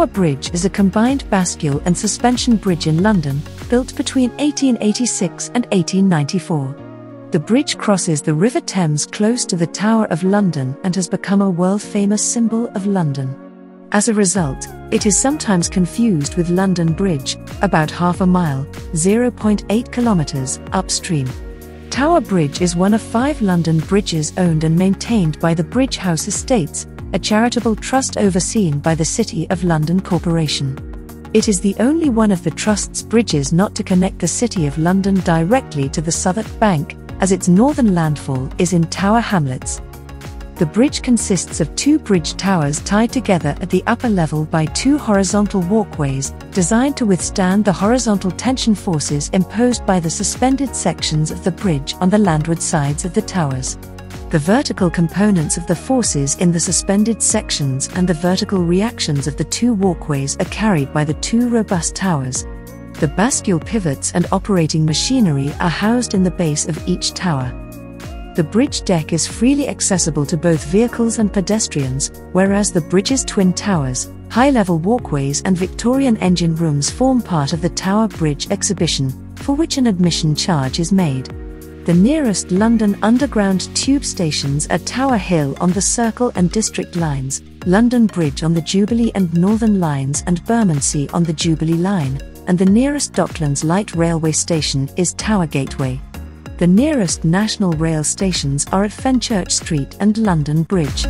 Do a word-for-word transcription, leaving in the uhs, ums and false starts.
Tower Bridge is a combined bascule and suspension bridge in London, built between eighteen eighty-six and eighteen ninety-four. The bridge crosses the River Thames close to the Tower of London and has become a world-famous symbol of London. As a result, it is sometimes confused with London Bridge, about half a mile (zero point eight kilometers) upstream. Tower Bridge is one of five London bridges owned and maintained by the Bridge House Estates, a charitable trust overseen by the City of London Corporation. It is the only one of the trust's bridges not to connect the City of London directly to the Southwark Bank, as its northern landfall is in Tower Hamlets. The bridge consists of two bridge towers tied together at the upper level by two horizontal walkways, designed to withstand the horizontal tension forces imposed by the suspended sections of the bridge on the landward sides of the towers. The vertical components of the forces in the suspended sections and the vertical reactions of the two walkways are carried by the two robust towers. The bascule pivots and operating machinery are housed in the base of each tower. The bridge deck is freely accessible to both vehicles and pedestrians, whereas the bridge's twin towers, high-level walkways and Victorian engine rooms form part of the Tower Bridge Exhibition, for which an admission charge is made. The nearest London Underground tube stations are Tower Hill on the Circle and District lines, London Bridge on the Jubilee and Northern lines and Bermondsey on the Jubilee line, and the nearest Docklands Light Railway station is Tower Gateway. The nearest national rail stations are at Fenchurch Street and London Bridge.